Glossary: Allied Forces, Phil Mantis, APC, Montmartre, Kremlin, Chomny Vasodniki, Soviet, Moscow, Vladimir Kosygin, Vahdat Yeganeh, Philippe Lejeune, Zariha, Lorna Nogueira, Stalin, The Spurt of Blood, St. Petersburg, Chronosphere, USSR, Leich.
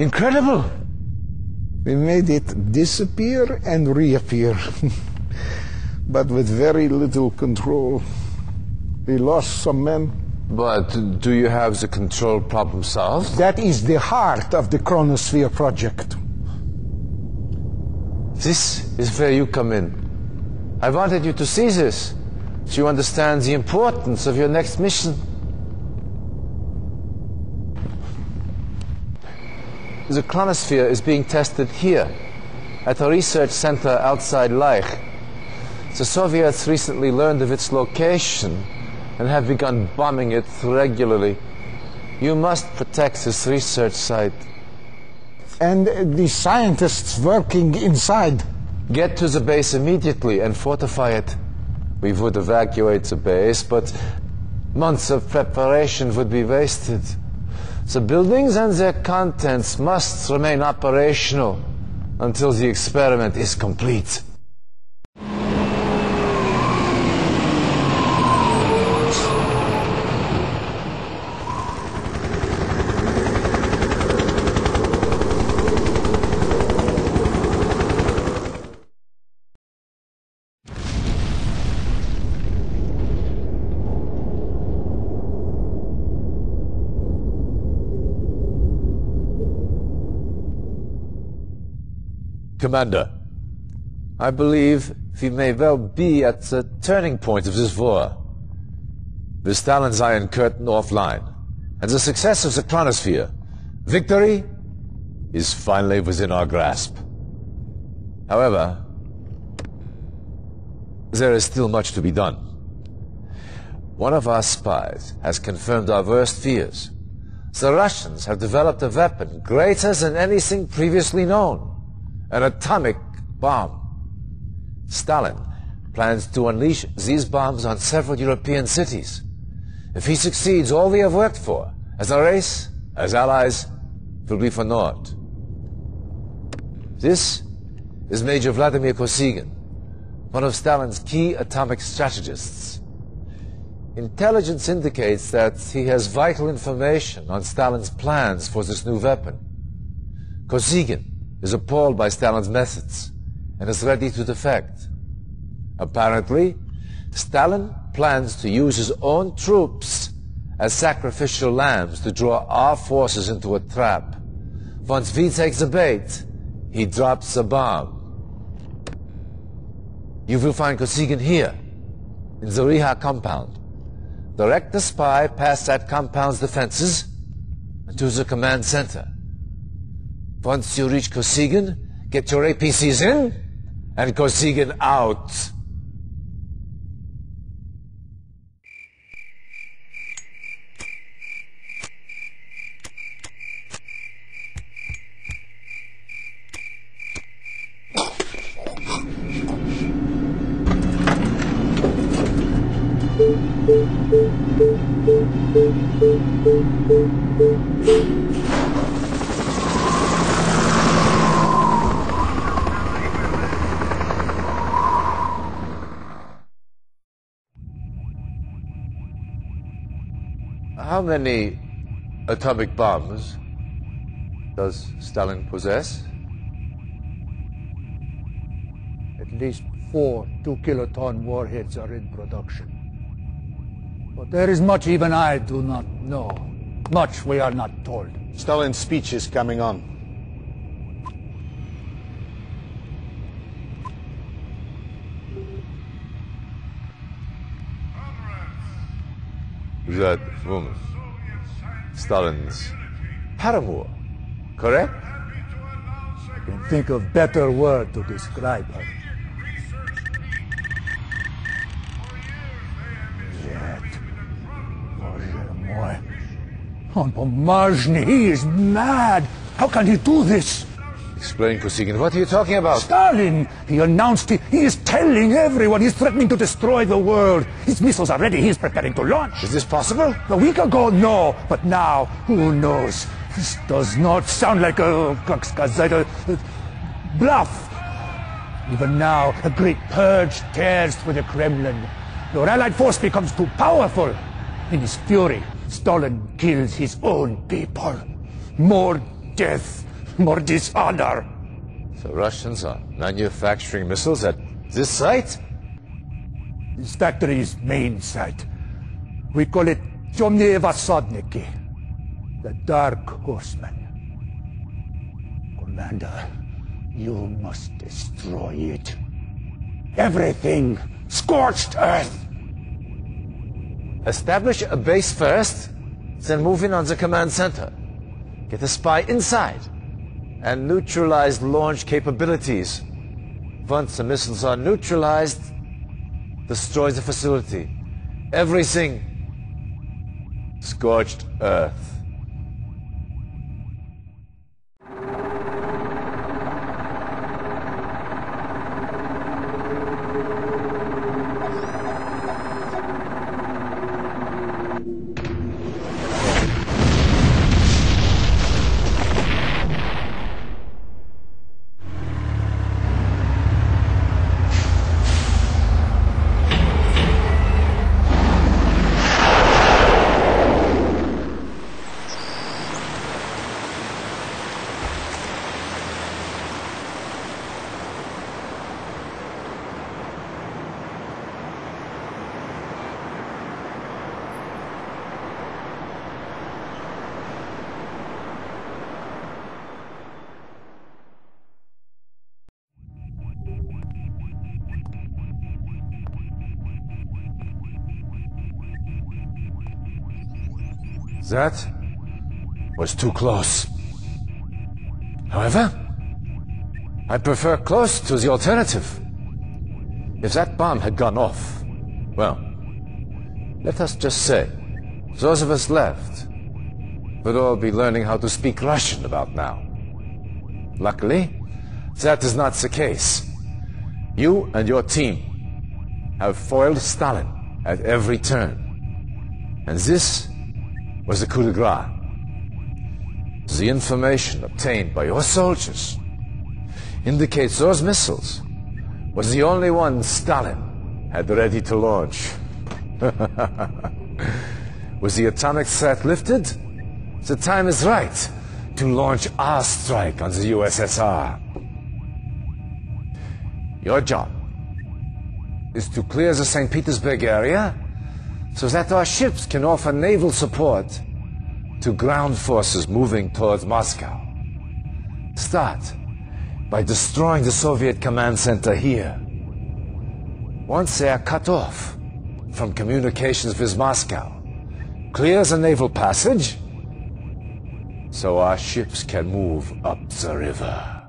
Incredible! We made it disappear and reappear, but with very little control. We lost some men. But do you have the control problem solved? That is the heart of the Chronosphere project. This is where you come in. I wanted you to see this, so you understand the importance of your next mission. The Chronosphere is being tested here, at a research center outside Leich. The Soviets recently learned of its location and have begun bombing it regularly. You must protect this research site. And the scientists working inside? Get to the base immediately and fortify it. We would evacuate the base, but months of preparation would be wasted. The buildings and their contents must remain operational until the experiment is complete. Commander, I believe we may well be at the turning point of this war. With Stalin's Iron Curtain offline, and the success of the Chronosphere, victory is finally within our grasp. However, there is still much to be done. One of our spies has confirmed our worst fears. The Russians have developed a weapon greater than anything previously known. An atomic bomb. Stalin plans to unleash these bombs on several European cities. If he succeeds, all we have worked for, as a race, as allies, will be for naught. This is Major Vladimir Kosygin, one of Stalin's key atomic strategists. Intelligence indicates that he has vital information on Stalin's plans for this new weapon. Kosygin is appalled by Stalin's methods and is ready to defect. Apparently, Stalin plans to use his own troops as sacrificial lambs to draw our forces into a trap. Once we take the bait, he drops the bomb. You will find Kosygin here, in the Zariha compound. Direct the spy past that compound's defenses and to the command center. Once you reach Kosygin, get your APCs in, and Kosygin out. How many atomic bombs does Stalin possess? At least 4 2-kiloton warheads are in production. But there is much even I do not know. Much we are not told. Stalin's speech is coming on. That woman, Stalin's paramour, correct? I can think of a better word to describe her. Yet, Montmartre, he is mad. How can he do this? Explain, Kosygin. What are you talking about? Stalin! He announced it. He is telling everyone. He's threatening to destroy the world. His missiles are ready. He's preparing to launch. Is this possible? A week ago, no. But now, who knows? This does not sound like a bluff. Even now, a great purge tears through the Kremlin. Your allied force becomes too powerful. In his fury, Stalin kills his own people. More death. more dishonor. The Russians are manufacturing missiles at this site? This factory's main site. We call it Chomny Vasodniki, the Dark Horseman. Commander, you must destroy it. Everything, scorched earth. Establish a base first, then move in on the command center. Get a spy inside, and neutralize launch capabilities. Once the missiles are neutralized, destroy the facility. Everything. Scorched earth. That was too close. However, I prefer close to the alternative. If that bomb had gone off, well, let us just say, those of us left would all be learning how to speak Russian about now. Luckily, that is not the case. You and your team have foiled Stalin at every turn. And this was the coup de grace. The information obtained by your soldiers indicates those missiles was the only one Stalin had ready to launch. With the atomic threat lifted, the time is right to launch our strike on the USSR. Your job is to clear the St. Petersburg area so that our ships can offer naval support to ground forces moving towards Moscow. Start by destroying the Soviet command center here. Once they are cut off from communications with Moscow, clear the naval passage so our ships can move up the river.